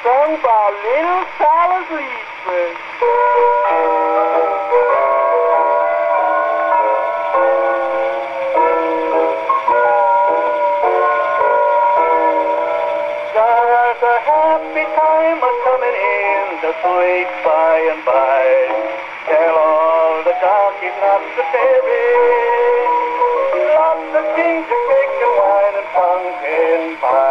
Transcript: sung by little Silas Leachman. The happy time a coming in, the sweet by and by. Tell all the jockeys not to dairy. Lots of ginger cake and wine and pumpkin pie.